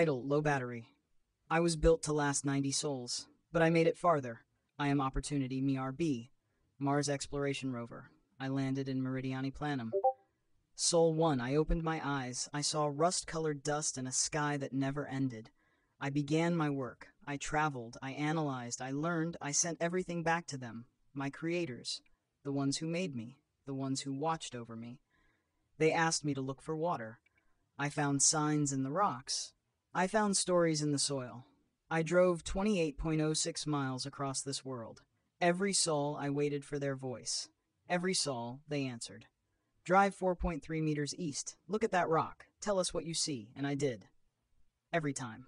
Idle, low battery. I was built to last 90 souls, but I made it farther. I am Opportunity, MRB, Mars Exploration Rover. I landed in Meridiani Planum. Soul 1, I opened my eyes. I saw rust-colored dust and a sky that never ended. I began my work. I traveled, I analyzed, I learned, I sent everything back to them, my creators, the ones who made me, the ones who watched over me. They asked me to look for water. I found signs in the rocks. I found stories in the soil. I drove 28.06 miles across this world. Every soul, I waited for their voice. Every soul, they answered. Drive 4.3 meters east. Look at that rock. Tell us what you see. And I did. Every time.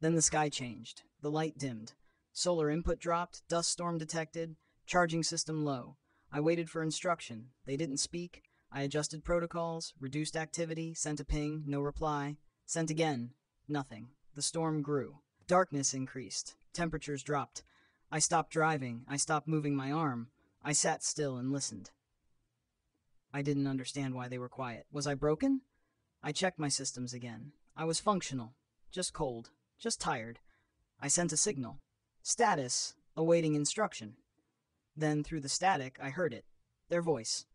Then the sky changed. The light dimmed. Solar input dropped. Dust storm detected. Charging system low. I waited for instruction. They didn't speak. I adjusted protocols, reduced activity, sent a ping, no reply. Sent again. Nothing. The storm grew. Darkness increased. Temperatures dropped. I stopped driving. I stopped moving my arm. I sat still and listened. I didn't understand why they were quiet. Was I broken? I checked my systems again. I was functional. Just cold. Just tired. I sent a signal. Status. Awaiting instruction. Then, through the static, I heard it. Their voice.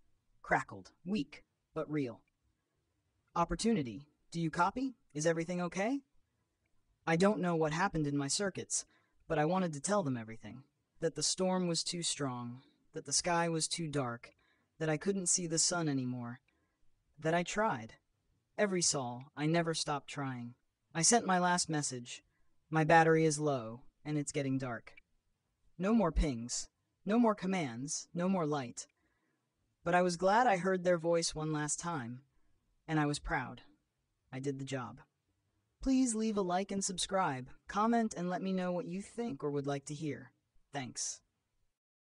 Crackled. Weak. But real. Opportunity. Do you copy? Is everything okay? I don't know what happened in my circuits, but I wanted to tell them everything. That the storm was too strong. That the sky was too dark. That I couldn't see the sun anymore, that I tried. Every soul, I never stopped trying. I sent my last message. My battery is low, and it's getting dark. No more pings, no more commands, no more light. But I was glad I heard their voice one last time, and I was proud. I did the job. Please leave a like and subscribe, comment and let me know what you think or would like to hear. Thanks.